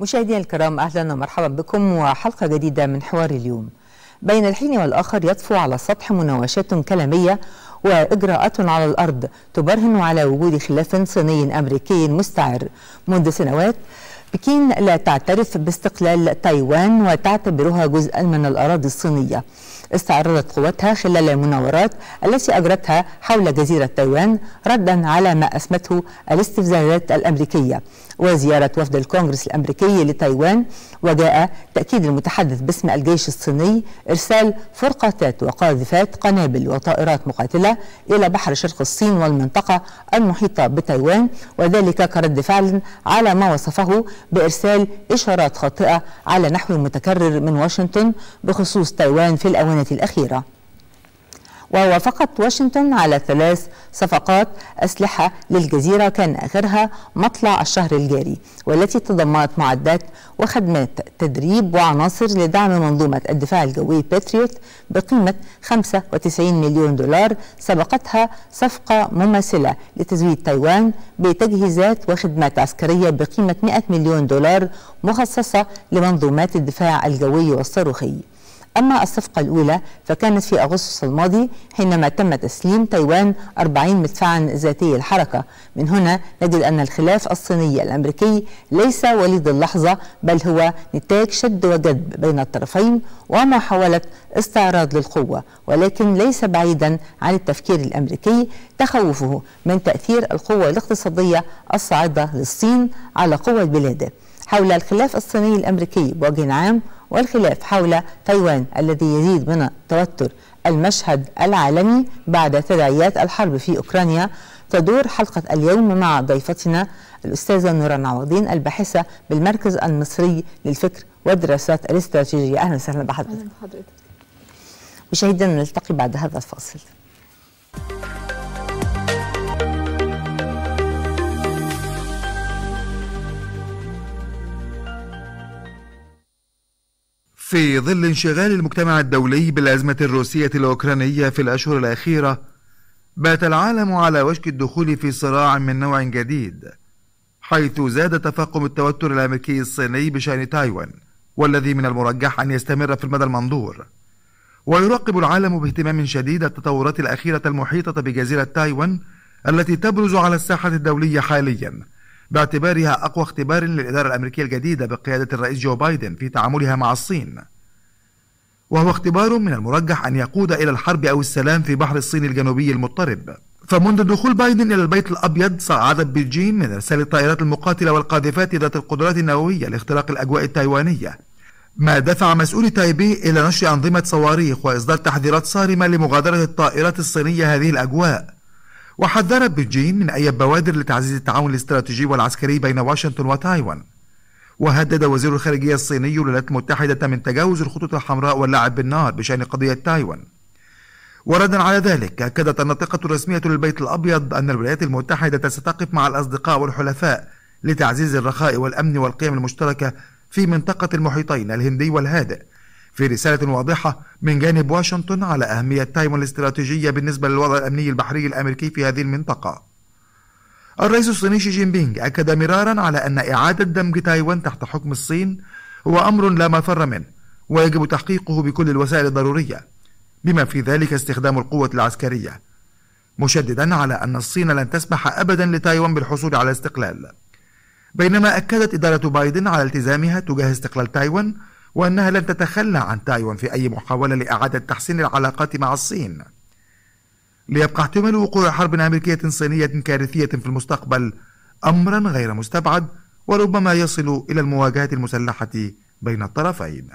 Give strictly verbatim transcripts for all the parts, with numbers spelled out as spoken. مشاهدينا الكرام، أهلا ومرحبا بكم وحلقة جديدة من حوار اليوم. بين الحين والآخر يطفو على السطح مناوشات كلامية وإجراءات على الأرض تبرهن على وجود خلاف صيني أمريكي مستعر. منذ سنوات بكين لا تعترف باستقلال تايوان وتعتبرها جزءا من الأراضي الصينية. استعرضت قوتها خلال المناورات التي أجرتها حول جزيرة تايوان ردا على ما أسمته الاستفزازات الأمريكية وزيارة وفد الكونغرس الأمريكي لتايوان، وجاء تأكيد المتحدث باسم الجيش الصيني إرسال فرقاطات وقاذفات قنابل وطائرات مقاتلة إلى بحر شرق الصين والمنطقة المحيطة بتايوان، وذلك كرد فعل على ما وصفه بإرسال إشارات خاطئة على نحو متكرر من واشنطن بخصوص تايوان في الآونة الأخيرة. ووافقت واشنطن على ثلاث صفقات أسلحة للجزيرة كان آخرها مطلع الشهر الجاري، والتي تضمنت معدات وخدمات تدريب وعناصر لدعم منظومة الدفاع الجوي باتريوت بقيمة خمسة وتسعين مليون دولار، سبقتها صفقة مماثلة لتزويد تايوان بتجهيزات وخدمات عسكرية بقيمة مئة مليون دولار مخصصة لمنظومات الدفاع الجوي والصاروخي. أما الصفقة الأولى فكانت في أغسطس الماضي حينما تم تسليم تايوان أربعين مدفعا ذاتي الحركة. من هنا نجد أن الخلاف الصيني الأمريكي ليس وليد اللحظة، بل هو نتاج شد وجذب بين الطرفين ومحاولة استعراض للقوة، ولكن ليس بعيدا عن التفكير الأمريكي تخوفه من تأثير القوة الاقتصادية الصاعدة للصين على قوة بلاده. حول الخلاف الصيني الأمريكي بوجه عام والخلاف حول تايوان الذي يزيد من توتر المشهد العالمي بعد تداعيات الحرب في أوكرانيا، تدور حلقة اليوم مع ضيفتنا الأستاذة نوران عوضين الباحثة بالمركز المصري للفكر والدراسات الاستراتيجية. أهلا وسهلا بحضرتك. مشاهدينا نلتقي بعد هذا الفاصل. في ظل انشغال المجتمع الدولي بالأزمة الروسية الأوكرانية في الأشهر الأخيرة، بات العالم على وشك الدخول في صراع من نوع جديد، حيث زاد تفاقم التوتر الأمريكي الصيني بشأن تايوان، والذي من المرجح أن يستمر في المدى المنظور. ويراقب العالم باهتمام شديد التطورات الأخيرة المحيطة بجزيرة تايوان التي تبرز على الساحة الدولية حاليا، باعتبارها أقوى اختبار للإدارة الأمريكية الجديدة بقيادة الرئيس جو بايدن في تعاملها مع الصين، وهو اختبار من المرجح أن يقود إلى الحرب أو السلام في بحر الصين الجنوبي المضطرب. فمنذ دخول بايدن إلى البيت الأبيض صعدت بيجين من إرسال الطائرات المقاتلة والقاذفات ذات القدرات النووية لاختراق الأجواء التايوانية، ما دفع مسؤولي تايبي إلى نشر أنظمة صواريخ وإصدار تحذيرات صارمة لمغادرة الطائرات الصينية هذه الأجواء. وحذرت بيجين من أي بوادر لتعزيز التعاون الاستراتيجي والعسكري بين واشنطن وتايوان. وهدد وزير الخارجية الصيني الولايات المتحدة من تجاوز الخطوط الحمراء واللعب بالنار بشأن قضية تايوان. وردا على ذلك، أكدت الناطقة الرسمية للبيت الأبيض أن الولايات المتحدة ستقف مع الأصدقاء والحلفاء لتعزيز الرخاء والأمن والقيم المشتركة في منطقة المحيطين الهندي والهادئ، في رسالة واضحة من جانب واشنطن على أهمية تايوان الاستراتيجية بالنسبة للوضع الأمني البحري الأمريكي في هذه المنطقة. الرئيس الصيني شي جين بينج أكد مرارا على أن إعادة دمج تايوان تحت حكم الصين هو أمر لا مفر منه، ويجب تحقيقه بكل الوسائل الضرورية بما في ذلك استخدام القوة العسكرية، مشددا على أن الصين لن تسمح أبدا لتايوان بالحصول على استقلال. بينما أكدت إدارة بايدن على التزامها تجاه استقلال تايوان، وأنها لن تتخلى عن تايوان في أي محاولة لإعادة تحسين العلاقات مع الصين. ليبقى احتمال وقوع حرب أمريكية صينية كارثية في المستقبل أمرا غير مستبعد، وربما يصل إلى المواجهة المسلحة بين الطرفين.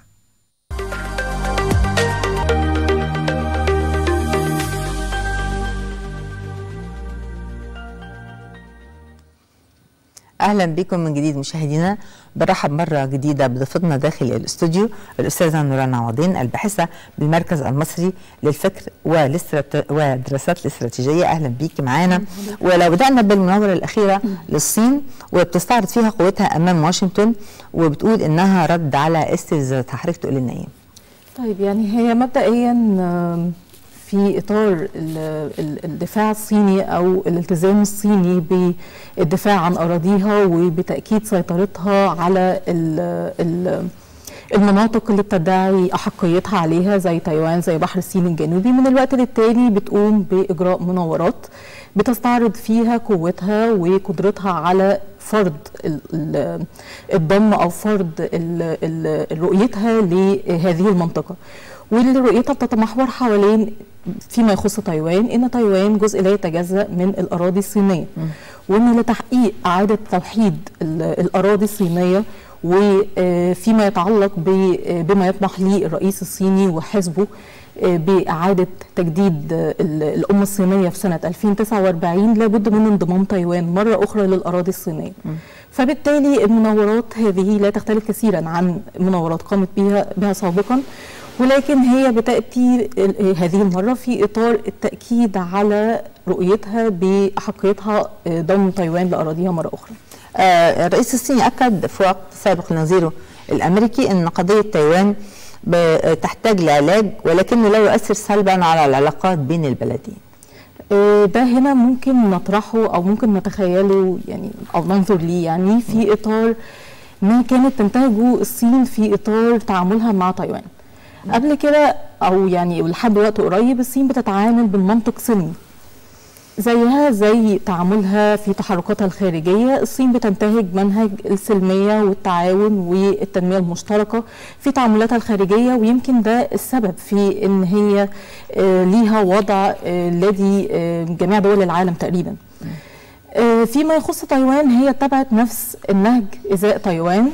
أهلا بكم من جديد مشاهدينا. برحب مرة جديدة بضيفتنا داخل الاستوديو الأستاذة نوران عوضين الباحثة بالمركز المصري للفكر والدراسات الاستراتيجية. أهلا بيك معانا. ولو بدأنا بالمناورة الأخيرة للصين وبتستعرض فيها قوتها أمام واشنطن وبتقول إنها رد على استفزازاتها، حضرتك تقول لنا إيه؟ طيب، يعني هي مبدئيا في إطار الدفاع الصيني أو الالتزام الصيني بالدفاع عن أراضيها وبتأكيد سيطرتها على المناطق اللي بتدعي أحقيتها عليها زي تايوان، زي بحر الصين الجنوبي. من الوقت للتاني بتقوم بإجراء مناورات بتستعرض فيها قوتها وقدرتها على فرض الضم أو فرض رؤيتها لهذه المنطقة، واللي رؤيتها بتتمحور حوالين فيما يخص تايوان ان تايوان جزء لا يتجزأ من الأراضي الصينية، وان لتحقيق إعادة توحيد الأراضي الصينية وفيما يتعلق بما يطمح ليه الرئيس الصيني وحزبه بإعادة تجديد الأمة الصينية في سنة ألفين وتسعة وأربعين لابد من انضمام تايوان مرة أخرى للأراضي الصينية. فبالتالي المناورات هذه لا تختلف كثيرا عن مناورات قامت بها بها سابقا، ولكن هي بتأتي هذه المرة في إطار التأكيد على رؤيتها بأحقيتها ضم تايوان لأراضيها مرة أخرى. آه الرئيس الصيني أكد في وقت سابق نظيره الأمريكي أن قضية تايوان تحتاج لعلاج ولكنه لا يؤثر سلبا على العلاقات بين البلدين. آه ده هنا ممكن نطرحه أو ممكن نتخيله يعني أو ننظر ليه يعني في إطار ما كانت تنتهجه الصين في إطار تعاملها مع تايوان. قبل كده او يعني لحد وقت قريب الصين بتتعامل بالمنطق صيني زيها زي تعاملها في تحركاتها الخارجيه، الصين بتنتهج منهج السلميه والتعاون والتنميه المشتركه في تعاملاتها الخارجيه، ويمكن ده السبب في ان هي ليها وضع الذي جميع دول العالم تقريبا. فيما يخص تايوان هي اتبعت نفس النهج إزاء تايوان،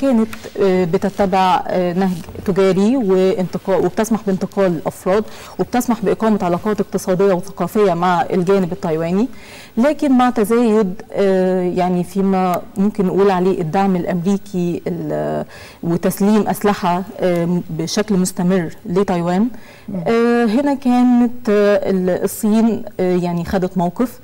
كانت بتتبع نهج تجاري وانتقال وبتسمح بانتقال الأفراد وبتسمح بإقامة علاقات اقتصادية وثقافية مع الجانب التايواني، لكن مع تزايد يعني فيما ممكن نقول عليه الدعم الأمريكي وتسليم أسلحة بشكل مستمر لتايوان، هنا كانت الصين يعني خدت موقف.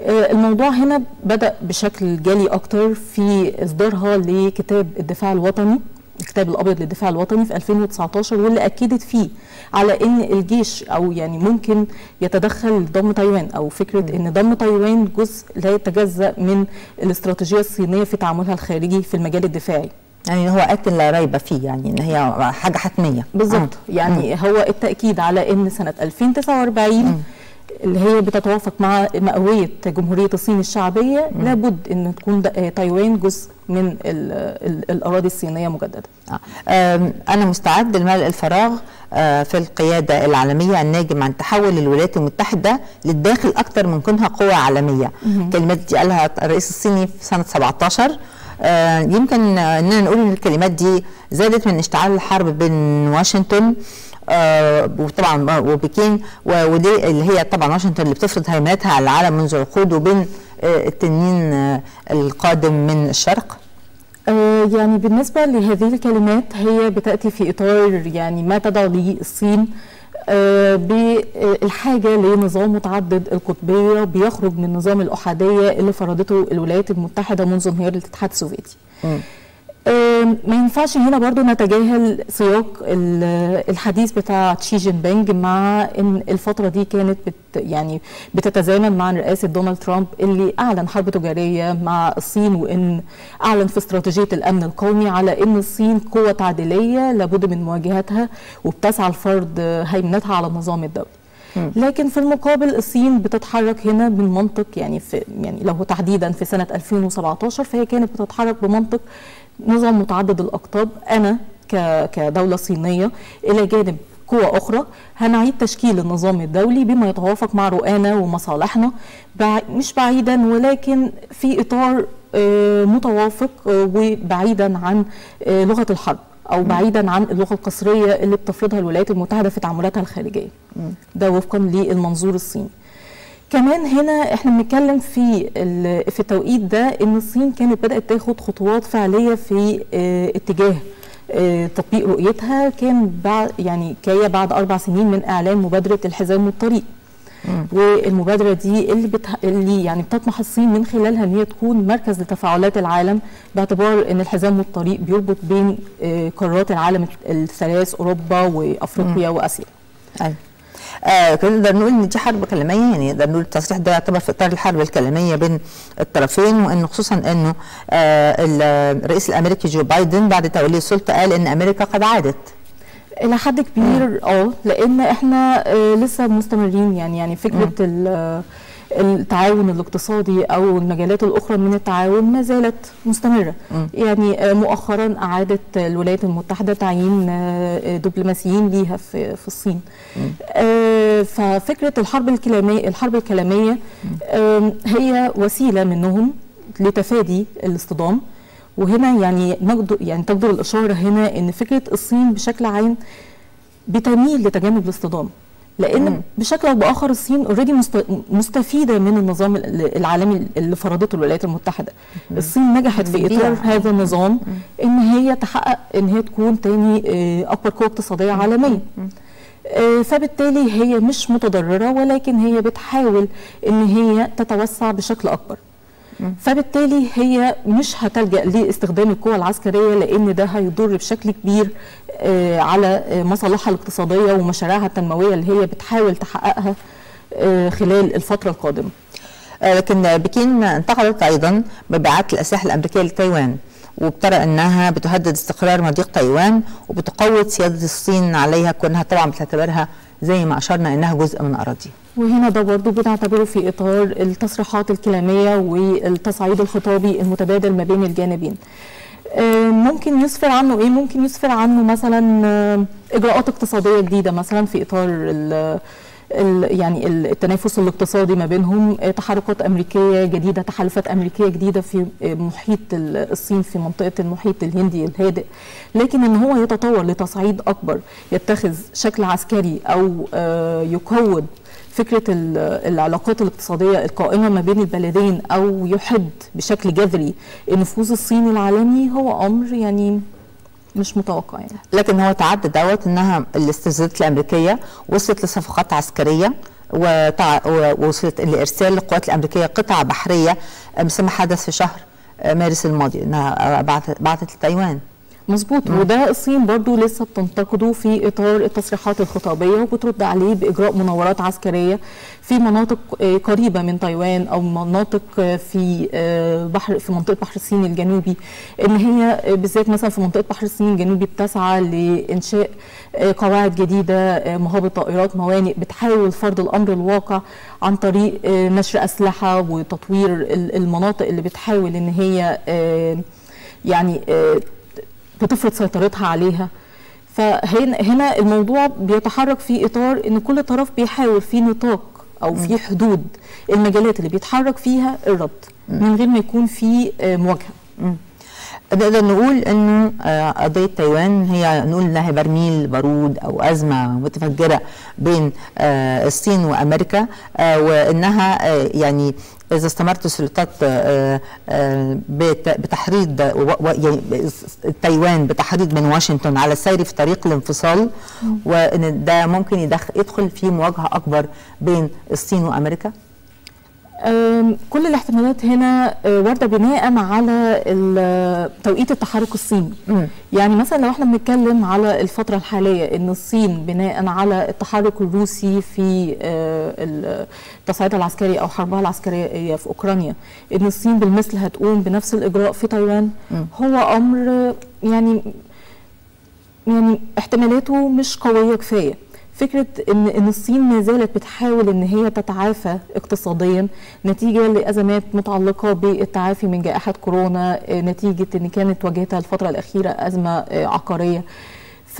الموضوع هنا بدأ بشكل جلي أكتر في إصدارها لكتاب الدفاع الوطني، الكتاب الأبيض للدفاع الوطني في ألفين وتسعة عشر، واللي أكدت فيه على إن الجيش أو يعني ممكن يتدخل ضم تايوان أو فكرة إن ضم تايوان جزء لا يتجزأ من الاستراتيجية الصينية في تعاملها الخارجي في المجال الدفاعي. يعني هو آت لا ريب فيه، يعني ان هي حاجة حتمية بالظبط. يعني مم. هو التأكيد على إن سنة ألفين وتسعة وأربعين مم. اللي هي بتتوافق مع مأوية جمهورية الصين الشعبية م. لابد أن تكون تايوان جزء من ال ال الأراضي الصينية مجددا. أنا مستعد لملء الفراغ في القيادة العالمية الناجم عن تحول الولايات المتحدة للداخل أكثر من كونها قوة عالمية. الكلمات دي قالها الرئيس الصيني في سنة سبعة عشر. يمكن أننا نقول أن الكلمات دي زادت من اشتعال الحرب بين واشنطن آه وطبعا وبكين ودي اللي هي طبعا واشنطن اللي بتفرض هيمنتها على العالم منذ عقود وبين آه التنين آه القادم من الشرق. آه يعني بالنسبه لهذه الكلمات هي بتاتي في اطار يعني ما تدعو ليه الصين آه بالحاجه لنظام متعدد القطبيه بيخرج من نظام الاحاديه اللي فرضته الولايات المتحده منذ انهيار الاتحاد السوفيتي. م. ما ينفعش هنا برضو نتجاهل سياق الحديث بتاع شي جين بينج، مع ان الفتره دي كانت بت يعني بتتزامن مع رئاسه دونالد ترامب اللي اعلن حرب تجاريه مع الصين، وان اعلن في استراتيجيه الامن القومي على ان الصين قوه تعديليه لابد من مواجهتها وبتسعى لفرض هيمنتها على النظام الدولي. لكن في المقابل الصين بتتحرك هنا بمنطق يعني في يعني لو تحديدا في سنه ألفين وسبعة عشر فهي كانت بتتحرك بمنطق نظام متعدد الأقطاب، أنا كدولة صينية إلى جانب قوى أخرى هنعيد تشكيل النظام الدولي بما يتوافق مع رؤانا ومصالحنا مش بعيدا ولكن في إطار متوافق وبعيدا عن لغة الحرب أو بعيدا عن اللغة القصرية اللي بتفرضها الولايات المتحدة في تعاملاتها الخارجية. ده وفقا للمنظور الصيني. كمان هنا احنا بنتكلم في في التوقيت ده ان الصين كانت بدأت تاخد خطوات فعليه في اه اتجاه اه تطبيق رؤيتها، كان بعد يعني كاية بعد اربع سنين من اعلان مبادره الحزام والطريق. مم. والمبادره دي اللي, بتح... اللي يعني بتطمح الصين من خلالها ان هي تكون مركز لتفاعلات العالم، باعتبار ان الحزام والطريق بيربط بين اه قارات العالم الثلاث، اوروبا وافريقيا مم. واسيا. أي. آه نقدر نقول ان دي حرب كلاميه، يعني نقدر نقول التصريح ده يعتبر في اطار الحرب الكلاميه بين الطرفين، وانه خصوصا انه آه الرئيس الامريكي جو بايدن بعد توليه السلطه قال ان امريكا قد عادت الى حد كبير اه لان احنا آه لسه مستمرين، يعني يعني فكره التعاون الاقتصادي او المجالات الاخرى من التعاون ما زالت مستمره. م. يعني مؤخرا اعادت الولايات المتحده تعيين دبلوماسيين ليها في في الصين. آه ففكره الحرب الكلاميه الحرب الكلاميه آه هي وسيله منهم لتفادي الاصطدام، وهنا يعني نقدر يعني تقدر الاشاره هنا ان فكره الصين بشكل عام بتميل لتجنب الاصطدام، لان مم. بشكل او باخر الصين اوريدي مستفيده من النظام العالمي اللي فرضته الولايات المتحده. مم. الصين نجحت في اطار هذا النظام مم. ان هي تحقق ان هي تكون تاني اكبر قوه اقتصاديه عالميه، فبالتالي هي مش متضرره، ولكن هي بتحاول ان هي تتوسع بشكل اكبر. مم. فبالتالي هي مش هتلجأ لاستخدام القوى العسكريه، لان ده هيضر بشكل كبير على مصالحها الاقتصاديه ومشاريعها التنمويه اللي هي بتحاول تحققها خلال الفتره القادمه. لكن بكين انتقدت ايضا مبيعات الاسلحه الامريكيه لتايوان، وبترى انها بتهدد استقرار مضيق تايوان وبتقوض سياده الصين عليها، كونها طبعا بتعتبرها زي ما اشرنا انها جزء من اراضيها. وهنا ده برضه بنعتبره في اطار التصريحات الكلاميه والتصعيد الخطابي المتبادل ما بين الجانبين. ممكن يسفر عنه ايه؟ ممكن يسفر عنه مثلا اجراءات اقتصاديه جديده، مثلا في اطار ال ال يعني التنافس الاقتصادي ما بينهم، تحركات امريكيه جديده، تحالفات امريكيه جديده في محيط الصين، في منطقه المحيط الهندي الهادئ، لكن ان هو يتطور لتصعيد اكبر، يتخذ شكل عسكري او يقوض فكره العلاقات الاقتصاديه القائمه ما بين البلدين، او يحد بشكل جذري نفوذ الصين العالمي، هو امر يعني مش متوقع يعني. لكن هو تعدى دوت انها الاستفزازات الامريكيه وصلت لصفقات عسكريه، ووصلت لارسال للقوات الامريكيه قطع بحريه مثل ما حدث في شهر مارس الماضي، انها بعتت لتايوان. مظبوط، وده الصين برضو لسه بتنتقده في اطار التصريحات الخطابيه، وبترد عليه باجراء مناورات عسكريه في مناطق قريبه من تايوان، او مناطق في بحر في منطقه بحر الصين الجنوبي، ان هي بالذات مثلا في منطقه بحر الصين الجنوبي بتسعى لانشاء قواعد جديده، مهابط طائرات، موانئ، بتحاول فرض الامر الواقع عن طريق نشر اسلحه وتطوير المناطق اللي بتحاول ان هي يعني بتفرض سيطرتها عليها. فهنا هنا الموضوع بيتحرك في اطار ان كل طرف بيحاول في نطاق او في حدود المجالات اللي بيتحرك فيها الرد من غير ما يكون في مواجهه. نقدر نقول انه قضيه تايوان هي نقول انها برميل بارود او ازمه متفجره بين الصين وامريكا، وانها يعني إذا استمرت السلطات بتحريض تايوان بتحريض من واشنطن على السير في طريق الانفصال، وإن ده ممكن يدخل في مواجهة أكبر بين الصين وأمريكا؟ كل الاحتمالات هنا وارده بناء على توقيت التحرك الصيني. م. يعني مثلا لو احنا بنتكلم على الفتره الحاليه، ان الصين بناء على التحرك الروسي في تصعيدها العسكري او حربها العسكريه في اوكرانيا، ان الصين بالمثل هتقوم بنفس الاجراء في تايوان، م. هو امر يعني يعني احتمالاته مش قويه كفايه. فكرة إن إن الصين ما زالت بتحاول إن هي تتعافى اقتصاديا نتيجة لأزمات متعلقة بالتعافي من جائحة كورونا، نتيجة إن كانت واجهتها الفترة الأخيرة أزمة عقارية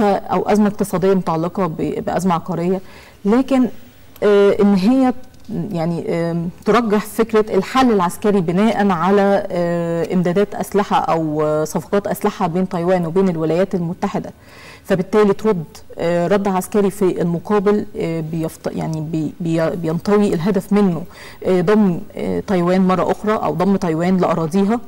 أو أزمة اقتصادية متعلقة بأزمة عقارية، لكن إن هي يعني ترجح فكرة الحل العسكري بناء على إمدادات أسلحة أو صفقات أسلحة بين تايوان وبين الولايات المتحدة، فبالتالي ترد رد عسكري في المقابل بيفط يعني بي بي بينطوي الهدف منه ضم تايوان مرة أخرى أو ضم تايوان لأراضيها.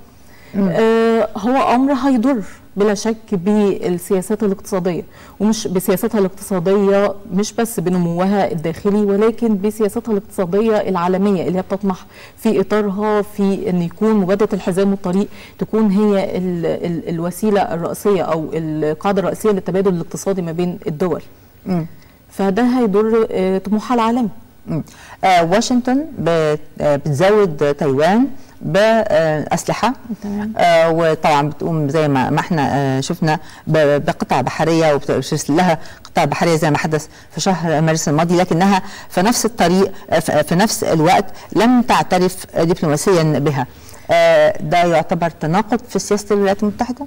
هو أمر هيضر بلا شك بالسياسات الاقتصادية، ومش بسياستها الاقتصادية مش بس بنموها الداخلي، ولكن بسياستها الاقتصادية العالمية اللي هي بتطمح في إطارها في أن يكون مبادرة الحزام والطريق تكون هي ال ال الوسيلة الرئيسية أو القاعدة الرئيسية للتبادل الاقتصادي ما بين الدول. م. فده هيضر طموحها العالمي. واشنطن بتزود تايوان بأسلحة، وطبعا بتقوم زي ما احنا شفنا بقطع بحرية وبترسل لها قطع بحرية زي ما حدث في شهر مارس الماضي، لكنها في نفس الطريق في نفس الوقت لم تعترف دبلوماسيا بها. ده يعتبر تناقض في سياسة الولايات المتحدة؟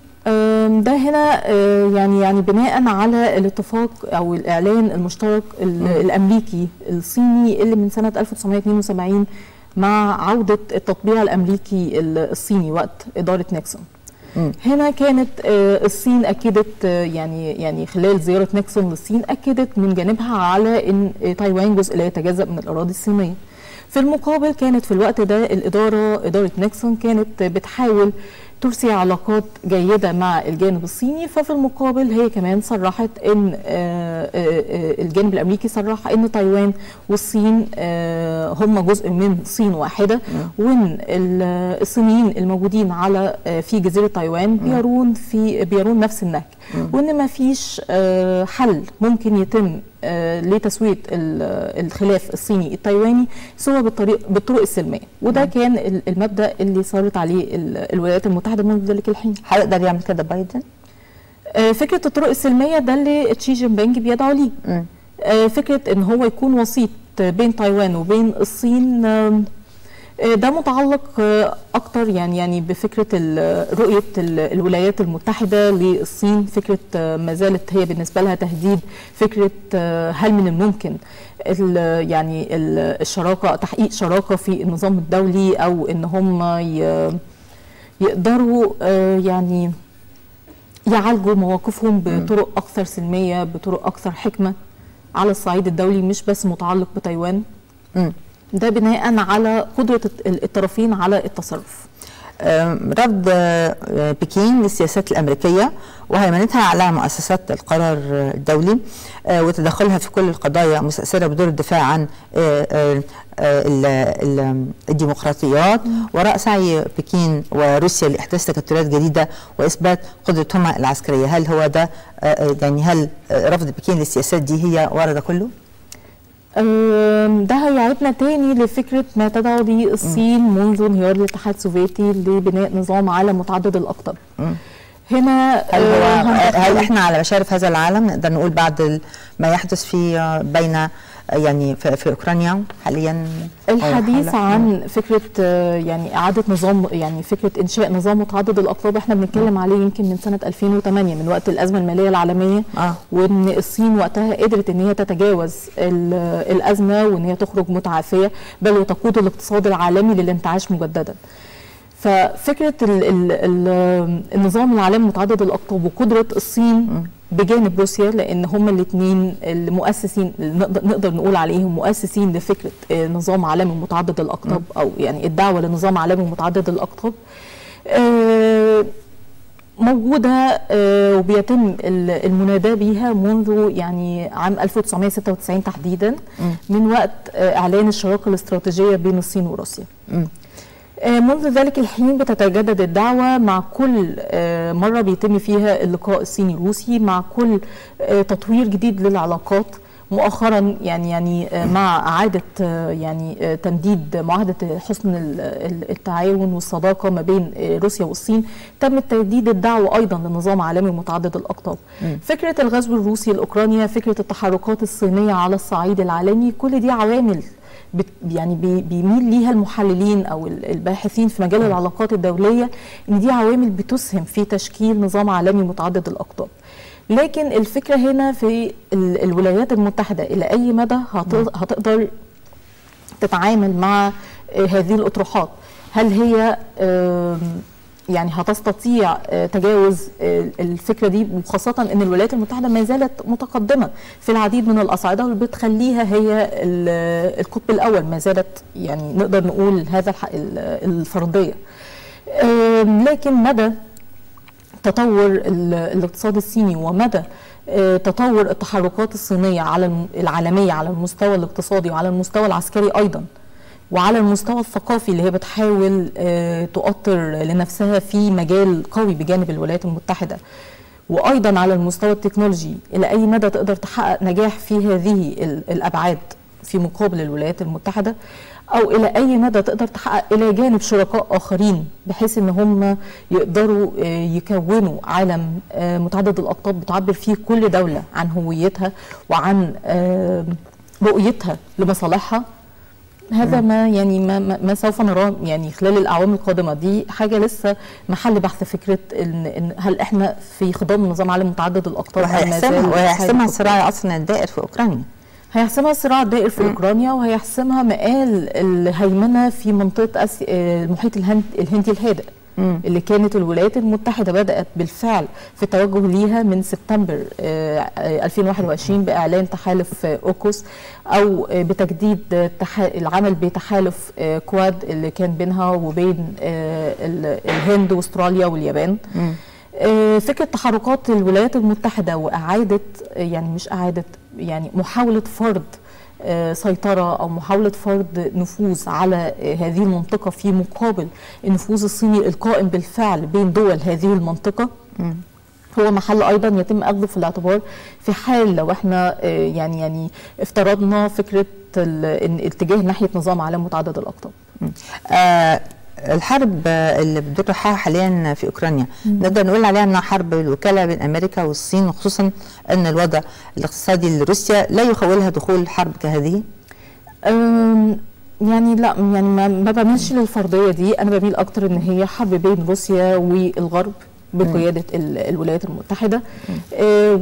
ده هنا يعني يعني بناء على الاتفاق او الاعلان المشترك الامريكي الصيني اللي من سنة ألف وتسعمائة واثنين وسبعين مع عودة التطبيع الامريكي الصيني وقت ادارة نيكسون. م. هنا كانت الصين اكدت يعني يعني خلال زيارة نيكسون للصين اكدت من جانبها على ان تايوان جزء لا يتجزأ من الاراضي الصينية. في المقابل كانت في الوقت ده الاداره اداره نيكسون كانت بتحاول ترسي علاقات جيده مع الجانب الصيني، ففي المقابل هي كمان صرحت ان الجانب الامريكي صرح ان تايوان والصين هم جزء من صين واحده، وان الصينيين الموجودين على في جزيره تايوان بيرون في بيرون نفس النهج، وان ما فيش حل ممكن يتم لتسوية الخلاف الصيني التايواني سواء بالطريق بالطرق السلمية. وده مم. كان المبدأ اللي صارت عليه الولايات المتحدة منذ ذلك الحين. هيقدر يعمل كده بايدن؟ فكرة الطرق السلمية ده اللي شي جين بينج بيدعو ليه. فكرة ان هو يكون وسيط بين تايوان وبين الصين ده متعلق اكتر يعني يعني بفكره رؤيه الولايات المتحده للصين، فكره ما زالت هي بالنسبه لها تهديد، فكره هل من الممكن ال يعني الشراكه تحقيق شراكه في النظام الدولي او ان هم يقدروا يعني يعالجوا مواقفهم بطرق اكثر سلميه بطرق اكثر حكمه على الصعيد الدولي مش بس متعلق بتايوان. م. ده بناء على قدرة الطرفين على التصرف. رفض بكين للسياسات الأمريكية وهيمنتها على مؤسسات القرار الدولي وتدخلها في كل القضايا مستأثرة بدور الدفاع عن الديمقراطيات، وراء سعي بكين وروسيا لإحداث تكتلات جديدة وإثبات قدرتهما العسكرية. هل هو ده يعني هل رفض بكين للسياسات دي هي ورا ده كله؟ ده هيعيدنا تاني لفكره ما تدعو ليه الصين منذ انهيار الاتحاد السوفيتي لبناء نظام عالم متعدد الاقطاب. هنا هل, هو هل احنا على مشارف هذا العالم؟ نقدر نقول بعد ما يحدث في بين يعني في, في اوكرانيا حاليا الحديث عن فكره يعني اعاده نظام يعني فكره انشاء نظام متعدد الاقطاب احنا بنتكلم عليه يمكن من سنه ألفين وثمانية من وقت الازمه الماليه العالميه، آه. وان الصين وقتها قدرت ان هي تتجاوز الازمه وان هي تخرج متعافيه بل وتقود الاقتصاد العالمي للانتعاش مجددا. ففكره ال ال ال النظام العالمي متعدد الاقطاب وقدره الصين بجانب روسيا لان هما الاثنين المؤسسين نقدر نقول عليهم مؤسسين لفكره نظام عالمي متعدد الاقطاب او يعني الدعوه لنظام عالمي متعدد الاقطاب موجوده وبيتم المناداه بيها منذ يعني عام ألف وتسعمائة وستة وتسعين تحديدا من وقت اعلان الشراكه الاستراتيجيه بين الصين وروسيا. منذ ذلك الحين بتتجدد الدعوة مع كل مرة بيتم فيها اللقاء الصيني الروسي، مع كل تطوير جديد للعلاقات مؤخرا يعني يعني مع إعادة يعني تمديد معاهدة حسن التعاون والصداقة ما بين روسيا والصين تم تجديد الدعوة أيضا لنظام عالمي متعدد الأقطاب. فكرة الغزو الروسي لأوكرانيا، فكرة التحركات الصينية على الصعيد العالمي، كل دي عوامل يعني بيميل ليها المحللين او الباحثين في مجال العلاقات الدوليه ان دي عوامل بتسهم في تشكيل نظام عالمي متعدد الاقطاب. لكن الفكره هنا في الولايات المتحده الى اي مدى هتقدر تتعامل مع هذه الاطروحات؟ هل هي يعني هتستطيع تجاوز الفكره دي، وخاصه ان الولايات المتحده ما زالت متقدمه في العديد من الاصعده وبتخليها هي القطب الاول ما زالت يعني نقدر نقول هذا الفرضيه. لكن مدى تطور الاقتصاد الصيني ومدى تطور التحركات الصينيه على العالميه على المستوى الاقتصادي وعلى المستوى العسكري ايضا وعلى المستوى الثقافي اللي هي بتحاول تؤطر لنفسها في مجال قوي بجانب الولايات المتحدة، وايضا على المستوى التكنولوجي الى اي مدى تقدر تحقق نجاح في هذه الابعاد في مقابل الولايات المتحده، او الى اي مدى تقدر تحقق الى جانب شركاء اخرين بحيث ان هم يقدروا يكونوا عالم متعدد الاقطاب بتعبر فيه كل دوله عن هويتها وعن رؤيتها لمصالحها. هذا ما يعني ما, ما سوف نراه يعني خلال الاعوام القادمه، دي حاجه لسه محل بحث، فكره ان هل احنا في خضم نظام عالم متعدد الاقطاب وهيحسمها الصراع اصلا الدائر في اوكرانيا، هيحسمها الصراع الدائر في اوكرانيا وهيحسمها مقال الهيمنه في منطقه أس... المحيط الهند... الهندي الهادئ مم. اللي كانت الولايات المتحده بدات بالفعل في التوجه ليها من سبتمبر ألفين وواحد وعشرين باعلان تحالف أوكوس، او بتجديد تح... العمل بتحالف كواد اللي كان بينها وبين الهند واستراليا واليابان. مم. فكره تحركات الولايات المتحده واعاده يعني مش اعاده يعني محاولة فرض سيطرة أو محاولة فرض نفوذ على هذه المنطقة في مقابل النفوذ الصيني القائم بالفعل بين دول هذه المنطقة، هو محل أيضا يتم أخذه في الاعتبار في حال لو احنا يعني يعني افترضنا فكرة الاتجاه ناحية نظام عالم متعدد الأقطاب. آه الحرب اللي بتدور ريحها حاليا في اوكرانيا نقدر نقول عليها انها حرب الوكاله بين امريكا والصين، وخصوصا ان الوضع الاقتصادي لروسيا لا يخولها دخول حرب كهذه. يعني لا يعني ما بميلش للفرضيه دي، انا بميل اكتر ان هي حرب بين روسيا والغرب بقياده الولايات المتحده آه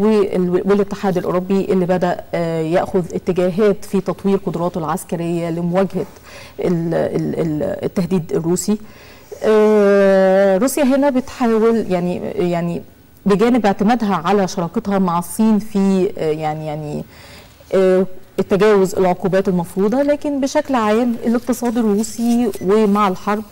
والاتحاد الاوروبي اللي بدا آه ياخذ اتجاهات في تطوير قدراته العسكريه لمواجهه ال ال التهديد الروسي. آه روسيا هنا بتحاول يعني يعني بجانب اعتمادها على شراكتها مع الصين في آه يعني يعني آه التجاوز العقوبات المفروضه، لكن بشكل عام الاقتصاد الروسي ومع الحرب،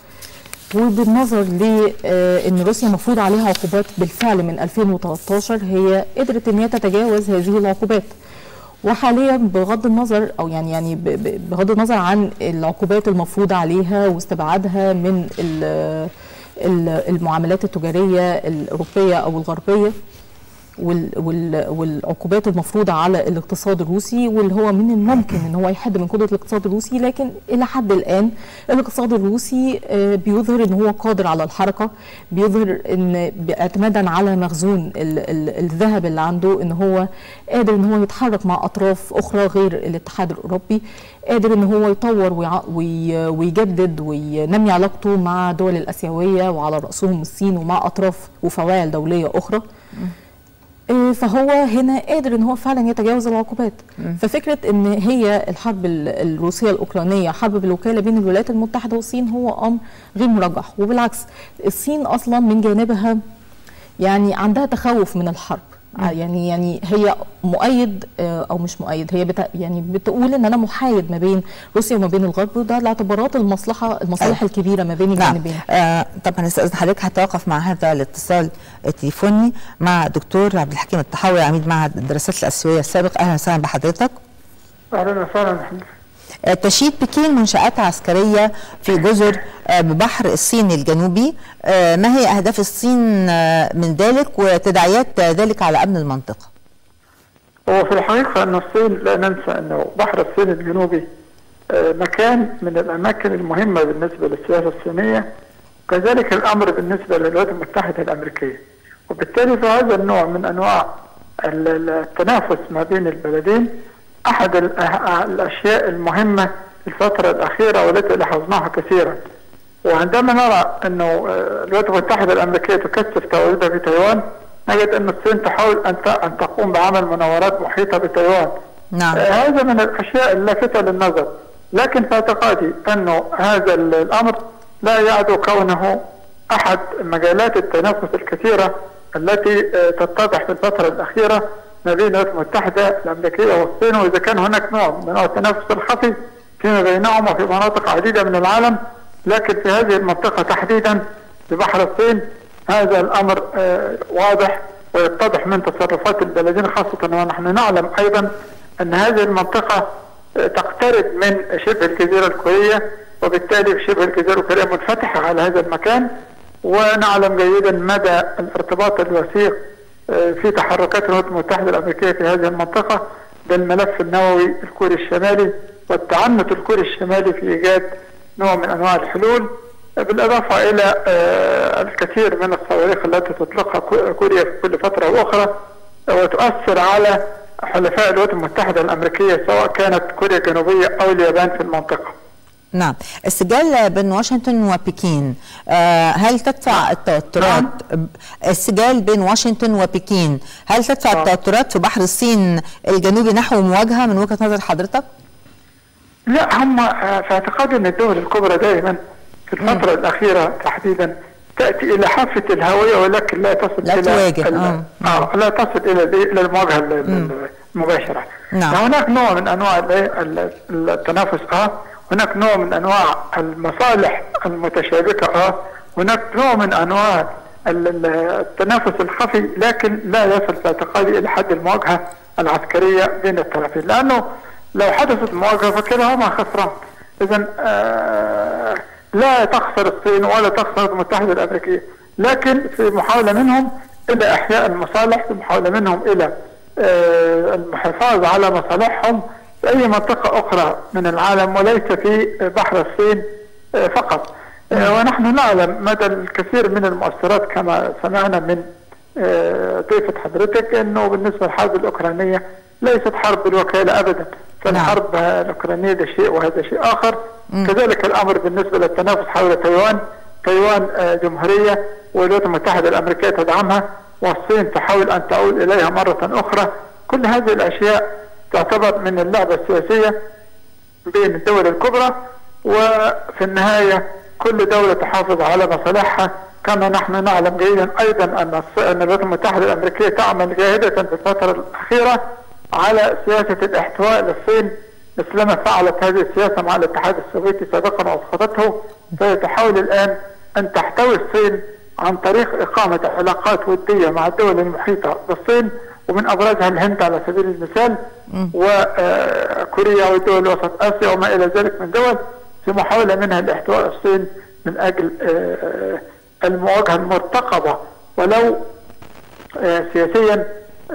وبالنظر لان روسيا مفروض عليها عقوبات بالفعل من ألفين وثلاثة عشر، هي قدرت ان هي تتجاوز هذه العقوبات. وحاليا بغض النظر او يعني يعني بغض النظر عن العقوبات المفروضه عليها واستبعادها من المعاملات التجاريه الاوروبيه او الغربيه والعقوبات المفروضه على الاقتصاد الروسي واللي هو من الممكن ان هو يحد من قدره الاقتصاد الروسي، لكن الى حد الان الاقتصاد الروسي بيظهر ان هو قادر على الحركه، بيظهر ان اعتمادا على مخزون الذهب اللي عنده ان هو قادر ان هو يتحرك مع اطراف اخرى غير الاتحاد الاوروبي، قادر ان هو يطور ويجدد وينمي علاقته مع دول الاسيويه وعلى راسهم الصين ومع اطراف وفواعل دوليه اخرى. فهو هنا قادر ان هو فعلا يتجاوز العقوبات. ففكره ان هي الحرب الروسيه الاوكرانيه حرب بالوكاله بين الولايات المتحده والصين هو امر غير مرجح، وبالعكس الصين اصلا من جانبها يعني عندها تخوف من الحرب، يعني يعني هي مؤيد او مش مؤيد، هي بت يعني بتقول ان انا محايد ما بين روسيا وما بين الغرب، وده لاعتبارات المصلحه المصالح أه الكبيره ما بين الجانبين. نعم. آه طبعا استاذ حضرتك هتوقف مع هذا الاتصال التليفوني مع دكتور عبد الحكيم الطحاوي عميد معهد الدراسات الاسيويه السابق. اهلا وسهلا بحضرتك. اهلا وسهلا. تشييد بكين منشآت عسكرية في جزر ببحر الصين الجنوبي، ما هي أهداف الصين من ذلك وتداعيات ذلك على أمن المنطقة؟ هو في الحقيقة أن الصين لا ننسى أنه بحر الصين الجنوبي مكان من الأماكن المهمة بالنسبة للسياسة الصينية، كذلك الأمر بالنسبة للولايات المتحدة الأمريكية، وبالتالي فهذا النوع من أنواع التنافس ما بين البلدين أحد الأشياء المهمة الفترة الأخيرة والتي لاحظناها كثيرا. وعندما نرى أنه الولايات المتحدة الأمريكية تكثف تواجدها في تايوان، نجد أن الصين تحاول أن تقوم بعمل مناورات محيطة بتايوان. نعم. هذا من الأشياء اللافتة للنظر، لكن في اعتقادي أنه هذا الأمر لا يعد كونه أحد مجالات التنافس الكثيرة التي تتضح في الفترة الأخيرة ما بين الولايات المتحدة الأمريكية والصين، وإذا كان هناك نوع من التنافس الخفي فيما بينهما في مناطق عديدة من العالم، لكن في هذه المنطقة تحديدا في بحر الصين هذا الأمر واضح ويتضح من تصرفات البلدين، خاصة ونحن نعلم أيضا أن هذه المنطقة تقترب من شبه الجزيرة الكورية، وبالتالي شبه الجزيرة الكورية منفتحة على هذا المكان، ونعلم جيدا مدى الارتباط الوثيق في تحركات الولايات المتحدة الأمريكية في هذه المنطقة بالملف النووي الكوري الشمالي والتعنت الكوري الشمالي في إيجاد نوع من أنواع الحلول، بالإضافة إلى الكثير من الصواريخ التي تطلقها كوريا في كل فترة وأخرى وتؤثر على حلفاء الولايات المتحدة الأمريكية سواء كانت كوريا الجنوبية أو اليابان في المنطقة. نعم، السجال بين واشنطن وبكين هل تدفع التوترات السجال بين واشنطن وبكين هل تدفع التوترات في بحر الصين الجنوبي نحو مواجهة من وجهة نظر حضرتك؟ لا، هم في اعتقادي ان الدول الكبرى دائما في الفترة م. الأخيرة تحديدا تأتي إلى حافة الهوية ولكن لا تصل لا إلى ال... آه. لا تصل إلى إلى المواجهة المباشرة. نعم. هناك نوع من أنواع التنافس، آه هناك نوع من أنواع المصالح المتشابكة، آه هناك نوع من أنواع التنافس الخفي، لكن لا يصل في اعتقادي إلى حد المواجهة العسكرية بين الطرفين، لأنه لو حدثت مواجهة فكده هما خسران. إذا آه لا تخسر الصين ولا تخسر الولايات المتحدة الأمريكية، لكن في محاولة منهم إلى إحياء المصالح، في محاولة منهم إلى آه الحفاظ على مصالحهم في أي منطقة أخرى من العالم وليس في بحر الصين آه فقط. آه ونحن نعلم مدى الكثير من المؤثرات كما سمعنا من آه ضيفة حضرتك أنه بالنسبة للحرب الأوكرانية ليست حرب بالوكالة أبدا، فالحرب الأوكرانية ده شيء وهذا شيء آخر. مم. كذلك الأمر بالنسبة للتنافس حول تايوان، تايوان جمهورية والولايات المتحدة الأمريكية تدعمها والصين تحاول أن تعود إليها مرة أخرى. كل هذه الأشياء تعتبر من اللعبة السياسية بين الدول الكبرى، وفي النهاية كل دولة تحافظ على مصالحها كما نحن نعلم جيدا أيضا أن الولايات المتحدة الأمريكية تعمل جاهدة في الفترة الأخيرة على سياسة الإحتواء للصين مثلما فعلت هذه السياسة مع الاتحاد السوفيتي سابقا وأسقطته، فهي تحاول الآن أن تحتوي الصين عن طريق إقامة علاقات ودية مع الدول المحيطة بالصين ومن أبرزها الهند على سبيل المثال وكوريا ودول وسط آسيا وما إلى ذلك من دول، في محاولة منها لإحتواء الصين من أجل المواجهة المرتقبة ولو سياسيا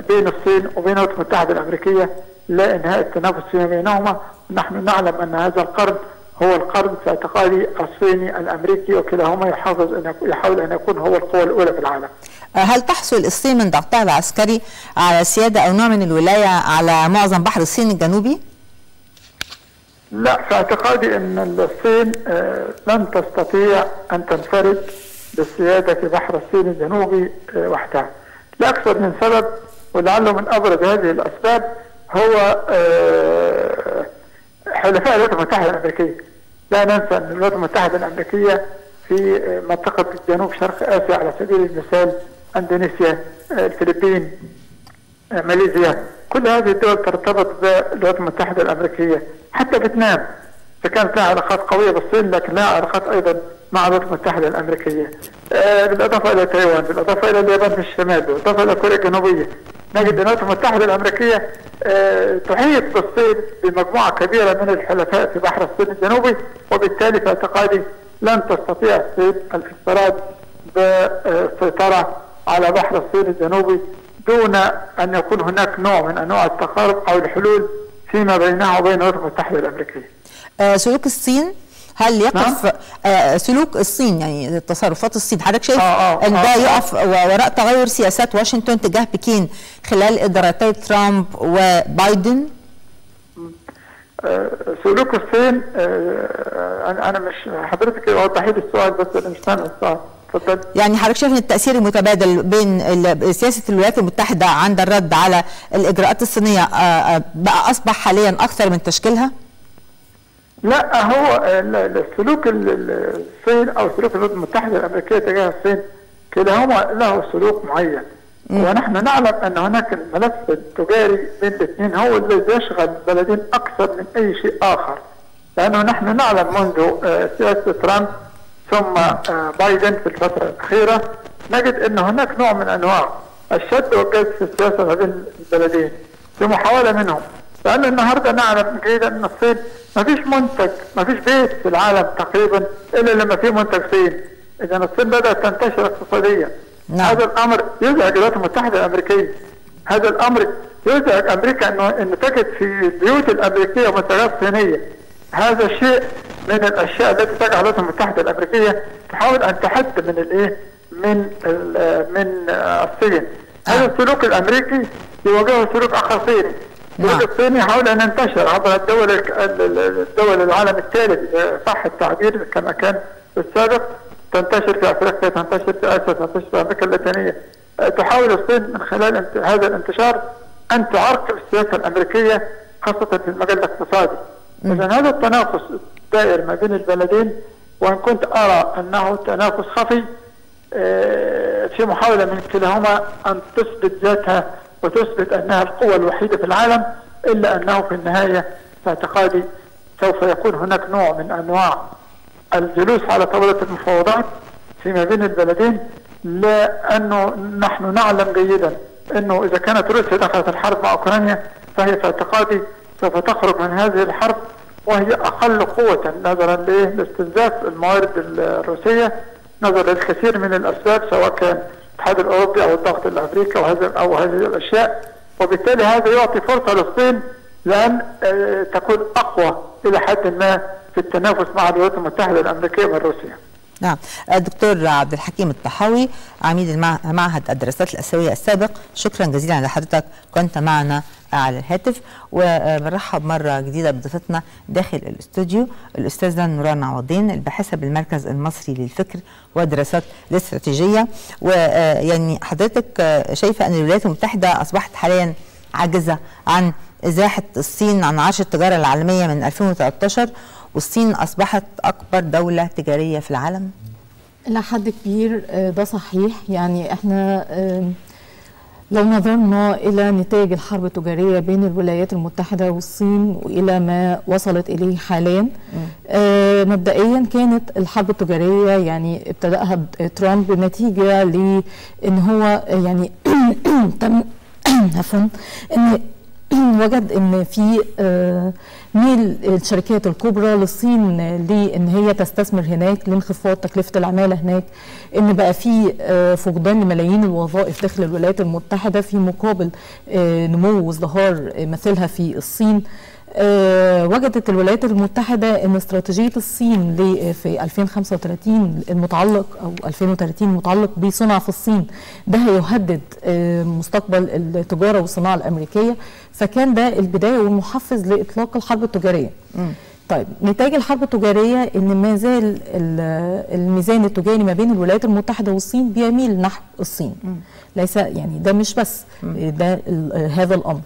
بين الصين وبين الولايات المتحدة الأمريكية لا إنهاء التنافس فيما بينهما. نحن نعلم أن هذا القرن هو القرن في اعتقادي الصيني الأمريكي وكلاهما يحافظ أن يحاول أن يكون هو القوة الأولى في العالم. هل تحصل الصين من ضغطها العسكري على سيادة أو نوع من الولاية على معظم بحر الصين الجنوبي؟ لا، في اعتقادي أن الصين لن تستطيع أن تنفرد بالسيادة في بحر الصين الجنوبي وحدها لأكثر من سبب، ولعله من أبرز هذه الأسباب هو حلفاء الولايات المتحدة الأمريكية. لا ننسى أن الولايات المتحدة الأمريكية في منطقة جنوب شرق آسيا على سبيل المثال أندونيسيا، الفلبين، ماليزيا، كل هذه الدول ترتبط بالولايات المتحدة الأمريكية. حتى فيتنام فكانت لها علاقات قوية بالصين لكن لها علاقات أيضا مع الولايات المتحدة الأمريكية، بالإضافة إلى تايوان، بالإضافة إلى اليابان في الشمال، بالإضافة إلى كوريا الجنوبية. نجد أن الولايات المتحدة الأمريكية تحيط بالصين بمجموعة كبيرة من الحلفاء في بحر الصين الجنوبي، وبالتالي في اعتقادي لن تستطيع الصين الاضطراب بالسيطرة على بحر الصين الجنوبي دون أن يكون هناك نوع من أنواع التقارب أو الحلول فيما بينها وبين الولايات المتحدة الأمريكية. سلوك الصين هل يقف آه سلوك الصين يعني تصرفات الصين حضرتك شايف آه آه ان ده آه يقف وراء تغير سياسات واشنطن تجاه بكين خلال ادارتي ترامب وبايدن؟ آه سلوك الصين آه انا مش حضرتك وضحي لي السؤال بس انا مش فاهم السؤال. اتفضل. يعني حضرتك شايف ان التاثير المتبادل بين سياسه الولايات المتحده عند الرد على الاجراءات الصينيه آه بقى اصبح حاليا اكثر من تشكيلها؟ لا، هو السلوك الصين او سلوك الولايات المتحده الامريكيه تجاه الصين كلاهما له سلوك معين، ونحن نعلم ان هناك الملف التجاري بين الاثنين هو الذي يشغل البلدين اكثر من اي شيء اخر، لانه نحن نعلم منذ سياسه ترامب ثم بايدن في الفتره الاخيره نجد ان هناك نوع من انواع الشد والجذب في السياسه ما بين البلدين في محاوله منهم، لأن النهارده نعلم جيدا أن الصين ما فيش منتج، ما فيش بيت في العالم تقريبا إلا لما فيه منتج صين، إذا الصين بدأت تنتشر اقتصاديا، نعم. هذا الامر يزعج الولايات المتحده الامريكيه، هذا الامر يزعج امريكا انه ان تجد في البيوت الامريكيه منتجات صينيه. هذا شيء من الاشياء التي تجعل الولايات المتحده الامريكيه تحاول ان تحد من الايه؟ من من الصين. هذا السلوك الامريكي يواجهه سلوك اخر صيني. السلوك الصيني يحاول ان ينتشر عبر الدول الدول العالم الثالث، صح التعبير كما كان السابق، تنتشر في افريقيا، تنتشر في اسيا، تنتشر في امريكا اللاتينيه. تحاول الصين من خلال هذا الانتشار ان تعرقل السياسه الامريكيه خاصه في المجال الاقتصادي. اذا هذا التنافس الدائر ما بين البلدين، وان كنت ارى انه تنافس خفي في محاوله من كلاهما ان تثبت ذاتها وتثبت انها القوه الوحيده في العالم، الا انه في النهايه في اعتقادي سوف يكون هناك نوع من انواع الجلوس على طاوله المفاوضات فيما بين البلدين، لانه نحن نعلم جيدا انه اذا كانت روسيا دخلت الحرب مع اوكرانيا فهي في اعتقادي سوف تخرج من هذه الحرب وهي اقل قوه نظرا لاستنزاف الموارد الروسيه، نظرا للكثير من الاسباب سواء كان الاتحاد الاوروبي او الضغط الامريكي وهذا او هذه الاشياء، وبالتالي هذا يعطي فرصه للصين لان تكون اقوى الى حد ما في التنافس مع الولايات المتحده الامريكيه وروسيا. نعم، الدكتور عبد الحكيم الطحاوي عميد معهد الدراسات الاسيويه السابق، شكرا جزيلا لحضرتك كنت معنا على الهاتف. وبنرحب مره جديده بضيفتنا داخل الاستوديو الاستاذه نوران عوضين الباحثه بالمركز المصري للفكر والدراسات الاستراتيجيه. ويعني حضرتك شايفه ان الولايات المتحده اصبحت حاليا عاجزه عن ازاحه الصين عن عرش التجاره العالميه من ألفين وثلاثة عشر، والصين أصبحت أكبر دولة تجارية في العالم؟ إلى حد كبير ده صحيح. يعني إحنا لو نظرنا إلى نتائج الحرب التجارية بين الولايات المتحدة والصين وإلى ما وصلت إليه حاليا، مبدئيا كانت الحرب التجارية يعني ابتدأها ترامب نتيجة لأن هو يعني تم عفوا إن وجد ان في ميل الشركات الكبرى للصين لان هي تستثمر هناك لانخفاض تكلفه العماله هناك، ان بقى في فقدان لملايين الوظائف داخل الولايات المتحده في مقابل نمو وازدهار مثيلها في الصين. أه وجدت الولايات المتحدة ان استراتيجية الصين في ألفين وخمسة وثلاثين المتعلق او ألفين وثلاثين متعلق بصنع في الصين، ده هيهدد أه مستقبل التجارة والصناعة الامريكية، فكان ده البداية والمحفز لاطلاق الحرب التجارية. م. طيب نتائج الحرب التجارية ان ما زال الميزان التجاري ما بين الولايات المتحدة والصين بيميل نحو الصين. م. ليس يعني ده مش بس ده هذا الامر.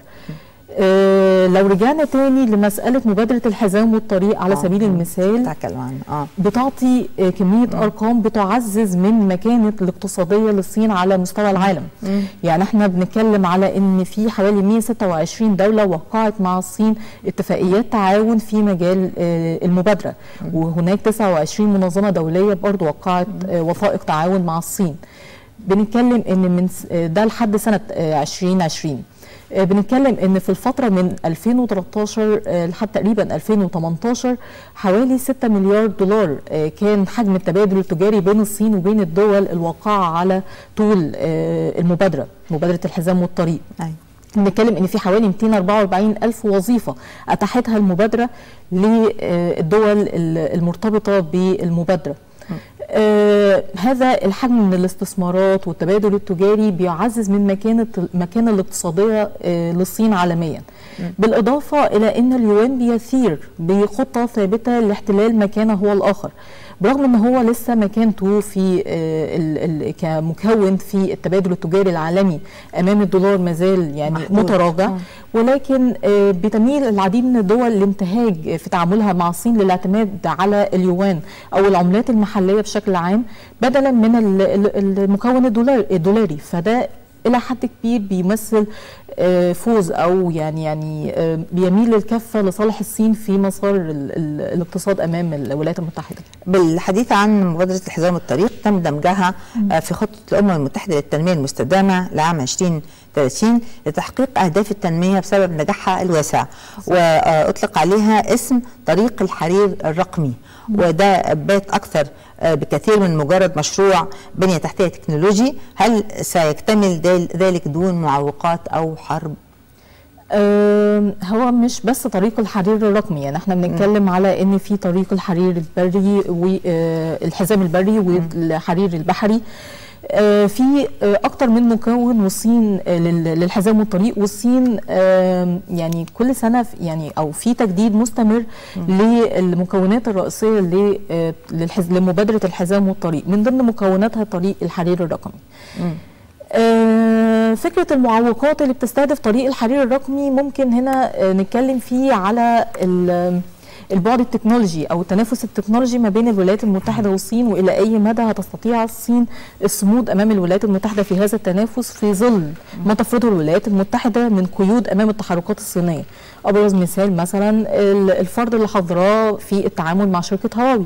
أه لو رجعنا تاني لمسألة مبادرة الحزام والطريق على آه سبيل آه المثال آه بتعطي كمية آه أرقام بتعزز من مكانة الاقتصادية للصين على مستوى العالم. آه يعني احنا بنتكلم على ان في حوالي مئة وستة وعشرين دولة وقعت مع الصين اتفاقيات تعاون في مجال آه المبادرة، آه وهناك تسعة وعشرين منظمة دولية برضو وقعت آه وثائق تعاون مع الصين. بنتكلم ان من ده لحد سنة آه ألفين وعشرين. بنتكلم ان في الفتره من ألفين وثلاثة عشر لحد تقريبا ألفين وثمانية عشر حوالي ستة مليار دولار كان حجم التبادل التجاري بين الصين وبين الدول الواقعه على طول المبادره مبادره الحزام والطريق. أي. بنتكلم ان في حوالي مئتين وأربعة وأربعين ألف وظيفه اتاحتها المبادره للدول المرتبطه بالمبادره. آه هذا الحجم من الاستثمارات والتبادل التجاري بيعزز من مكانة المكانة الاقتصادية آه للصين عالميا. م. بالإضافة إلى أن اليوان بيثير بخطة ثابتة لاحتلال مكانه هو الآخر، برغم أن هو لسه مكانته في آه ال ال كمكون في التبادل التجاري العالمي أمام الدولار مازال يعني محدود. متراجع، ولكن آه بتميل العديد من الدول لانتهاج في تعاملها مع الصين للاعتماد على اليوان أو العملات المحلية بشكل عام بدلا من المكون الدولاري، فده إلى حد كبير بيمثل فوز أو يعني يعني بيميل الكفة لصالح الصين في مسار الاقتصاد أمام الولايات المتحدة. بالحديث عن مبادرة الحزام والطريق تم دمجها في خطة الأمم المتحدة للتنمية المستدامة لعام عشرين ألفين وثلاثين لتحقيق أهداف التنمية بسبب نجاحها الواسع، وأطلق عليها اسم طريق الحرير الرقمي. وده بات أكثر بكثير من مجرد مشروع بنية تحتية تكنولوجي. هل سيكتمل ذلك دون معوقات أو حرب؟ هو مش بس طريق الحرير الرقمي، يعني احنا بنتكلم على ان في طريق الحرير البري والحزام البري والحرير البحري. في اكتر من مكون، والصين للحزام والطريق، والصين يعني كل سنه يعني او في تجديد مستمر للمكونات الرئيسيه لمبادره الحزام والطريق، من ضمن مكوناتها طريق الحرير الرقمي. فكرة المعوقات اللي بتستهدف طريق الحرير الرقمي ممكن هنا نتكلم فيه على البعد التكنولوجي أو التنافس التكنولوجي ما بين الولايات المتحدة والصين، وإلى أي مدى هتستطيع الصين الصمود أمام الولايات المتحدة في هذا التنافس في ظل ما تفرضه الولايات المتحدة من قيود أمام التحركات الصينية. أبرز مثال مثلا الفرض اللي حظراه في التعامل مع شركة هواوي.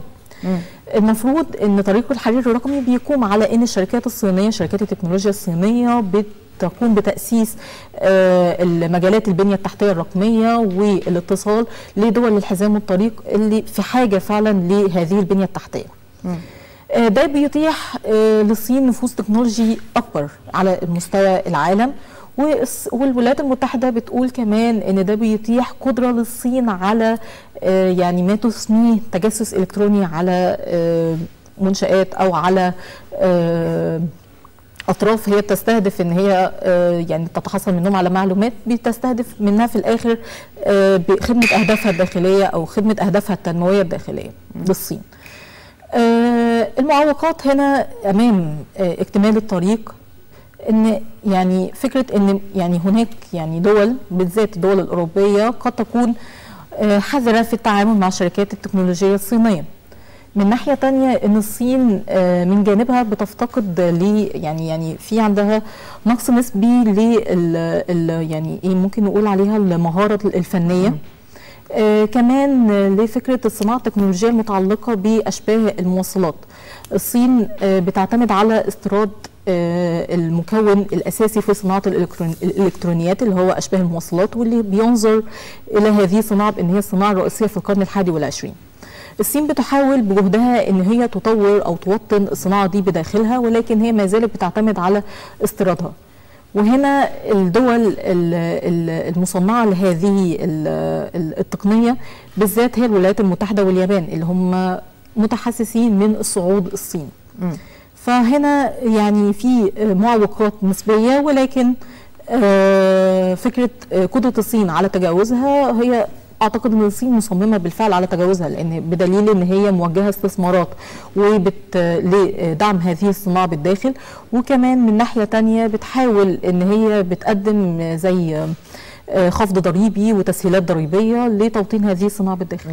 المفروض أن طريق الحرير الرقمي بيقوم على أن الشركات الصينية، شركات التكنولوجيا الصينية، بت تقوم بتأسيس المجالات البنية التحتية الرقمية والاتصال لدول الحزام والطريق اللي في حاجة فعلا لهذه البنية التحتية. م. ده بيتيح للصين نفوذ تكنولوجي أكبر على مستوى العالم، والولايات المتحدة بتقول كمان ان ده بيتيح قدرة للصين على يعني ما تسميه تجسس إلكتروني على منشآت أو على أطراف هي بتستهدف إن هي يعني تتحصل منهم على معلومات بتستهدف منها في الآخر بخدمة أهدافها الداخلية أو خدمة أهدافها التنموية الداخلية للصين. المعوقات هنا أمام اكتمال الطريق إن يعني فكرة إن يعني هناك يعني دول بالذات الدول الأوروبية قد تكون حذرة في التعامل مع شركات التكنولوجيا الصينية. من ناحيه تانية ان الصين من جانبها بتفتقد ل يعني يعني في عندها نقص نسبي لل يعني ايه ممكن نقول عليها المهاره الفنيه. آه كمان لفكره الصناعه التكنولوجيه المتعلقه باشباه المواصلات. الصين آه بتعتمد على استيراد آه المكون الاساسي في صناعه الالكترونيات اللي هو اشباه المواصلات، واللي بينظر الى هذه الصناعه بان هي الصناعه الرئيسيه في القرن الحادي والعشرين. الصين بتحاول بجهدها ان هي تطور او توطن الصناعه دي بداخلها، ولكن هي ما زالت بتعتمد على استيرادها. وهنا الدول المصنعه لهذه التقنيه بالذات هي الولايات المتحده واليابان اللي هم متحسسين من الصعود الصيني. فهنا يعني في معوقات نسبيه، ولكن فكره قدره الصين على تجاوزها هي اعتقد ان الصين مصممه بالفعل على تجاوزها، لان بدليل ان هي موجهه استثمارات وبت لدعم هذه الصناعه بالداخل، وكمان من ناحيه ثانيه بتحاول ان هي بتقدم زي خفض ضريبي وتسهيلات ضريبيه لتوطين هذه الصناعه بالداخل.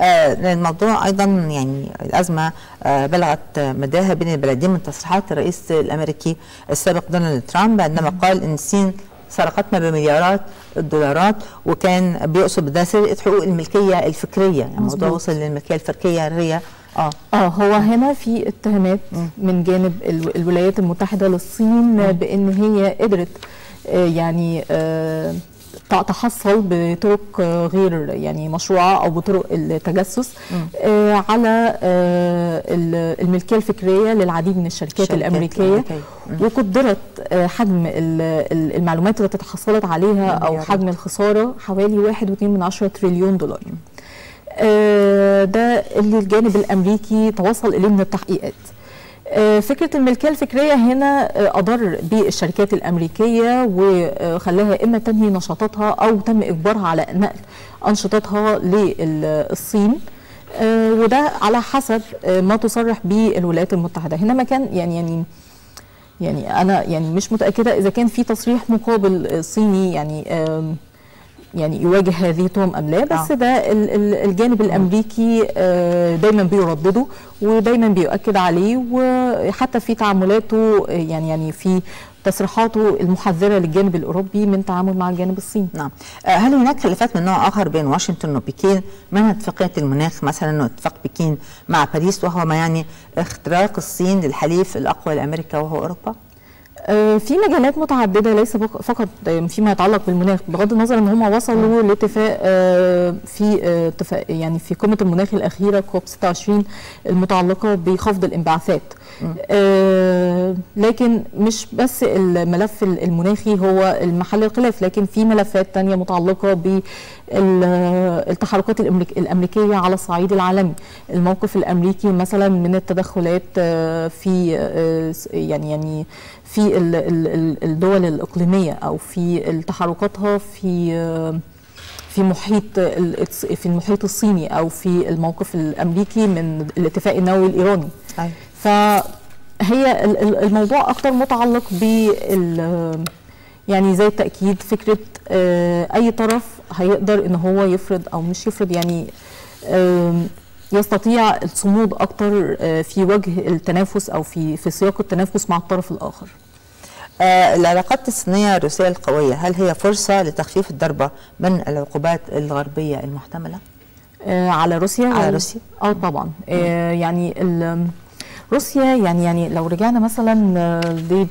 آه الموضوع ايضا يعني الازمه آه بلغت مداها بين البلدين من تصريحات الرئيس الامريكي السابق دونالد ترامب، عندما قال ان الصين سرقت ما بمليارات الدولارات، وكان بيقصد بده سرقه حقوق الملكيه الفكريه، يعني الموضوع وصل للملكيه الفكريه هي اه اه هو هنا في اتهامات من جانب الولايات المتحده للصين م. بان هي قدرت آه يعني آه تحصل بطرق غير يعني مشروعه او بطرق التجسس آه على آه الملكيه الفكريه للعديد من الشركات الامريكيه، وقدرت آه حجم المعلومات اللي تتحصلت عليها او حجم الخساره حوالي واحد فاصلة اثنين تريليون دولار. آه ده اللي الجانب الامريكي توصل اليه من التحقيقات. فكرة الملكية الفكرية هنا أضر بالشركات الأمريكية وخلاها إما تنهي نشاطاتها أو تم إجبارها على نقل أنشطتها للصين، وده على حسب ما تصرح به الولايات المتحدة. هنا ما كان يعني يعني يعني أنا يعني مش متأكدة إذا كان في تصريح مقابل صيني يعني يعني يواجه هذه التهم أم لا، بس ده الجانب الأمريكي دايما بيردده ودايما بيؤكد عليه، وحتى في تعاملاته يعني يعني في تصريحاته المحذرة للجانب الأوروبي من تعامل مع الجانب الصيني. نعم. هل هناك خلافات من نوع آخر بين واشنطن وبكين، منها اتفاقية المناخ مثلا واتفاق بكين مع باريس، وهو ما يعني اختراق الصين للحليف الأقوى لأمريكا وهو أوروبا؟ في مجالات متعدده ليس فقط فيما يتعلق بالمناخ، بغض النظر ان هم وصلوا لاتفاق في اتفاق يعني في قمه المناخ الاخيره كوب ستة وعشرين المتعلقه بخفض الانبعاثات. لكن مش بس الملف المناخي هو المحل الخلاف، لكن في ملفات ثانيه متعلقه بالتحركات الامريكيه على الصعيد العالمي، الموقف الامريكي مثلا من التدخلات في يعني يعني في الدول الإقليمية أو في تحركاتها في في محيط في المحيط الصيني أو في الموقف الأمريكي من الاتفاق النووي الإيراني. أيوة. فهي الموضوع أكتر متعلق بال يعني زي التأكيد فكرة أي طرف هيقدر إن هو يفرض أو مش يفرض، يعني يستطيع الصمود أكتر في وجه التنافس أو في في سياق التنافس مع الطرف الآخر. آه، العلاقات الصينية الروسية القوية، هل هي فرصة لتخفيف الضربة من العقوبات الغربية المحتملة؟ آه، على روسيا؟ على روسيا؟ آه طبعا. آه يعني روسيا يعني يعني لو رجعنا مثلا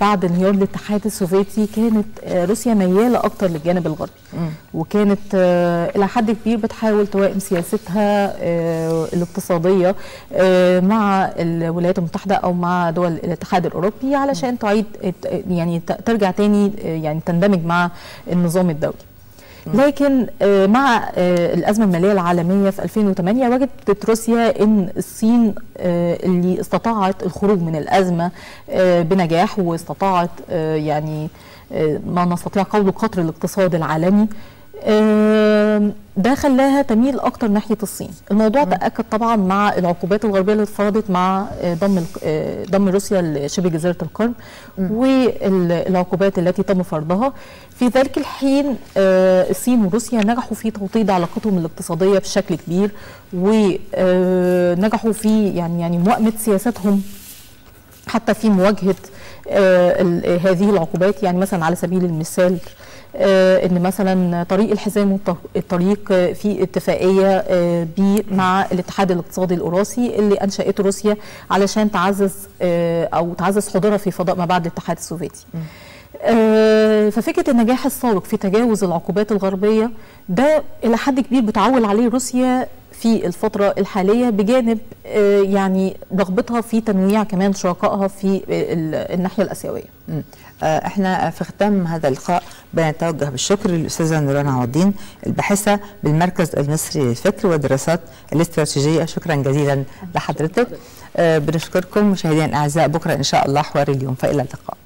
بعد انهيار الاتحاد السوفيتي كانت روسيا مياله اكتر للجانب الغربي، وكانت الى حد كبير بتحاول توائم سياستها الاقتصاديه مع الولايات المتحده او مع دول الاتحاد الاوروبي علشان تعيد يعني ترجع تاني يعني تندمج مع النظام الدولي. لكن مع الأزمة المالية العالمية في ألفين وثمانية وجدت روسيا أن الصين اللي استطاعت الخروج من الأزمة بنجاح واستطاعت يعني ما نستطيع قوله قطر الاقتصاد العالمي، ده خلاها تميل أكتر ناحية الصين. الموضوع تأكد طبعا مع العقوبات الغربية اللي اتفرضت مع ضم ضم روسيا لشبه جزيرة القرم والعقوبات التي تم فرضها. في ذلك الحين الصين وروسيا نجحوا في توطيد علاقتهم الاقتصادية بشكل كبير، ونجحوا في يعني يعني مواءمة سياساتهم حتى في مواجهة هذه العقوبات. يعني مثلا على سبيل المثال ان مثلا طريق الحزام والطريق في اتفاقيه بي مع الاتحاد الاقتصادي الاوراسي اللي انشأته روسيا علشان تعزز او تعزز حضورها في فضاء ما بعد الاتحاد السوفيتي. ففكره النجاح السابق في تجاوز العقوبات الغربيه ده الى حد كبير بتعول عليه روسيا في الفتره الحاليه، بجانب يعني رغبتها في تنويع كمان شركائها في الناحيه الاسيويه. احنا في ختام هذا اللقاء بنتوجه بالشكر للاستاذه نوران عوضين الباحثه بالمركز المصري للفكر والدراسات الاستراتيجيه، شكرا جزيلا لحضرتك. بنشكركم مشاهدينا الاعزاء، بكره ان شاء الله حوار اليوم، فالى اللقاء.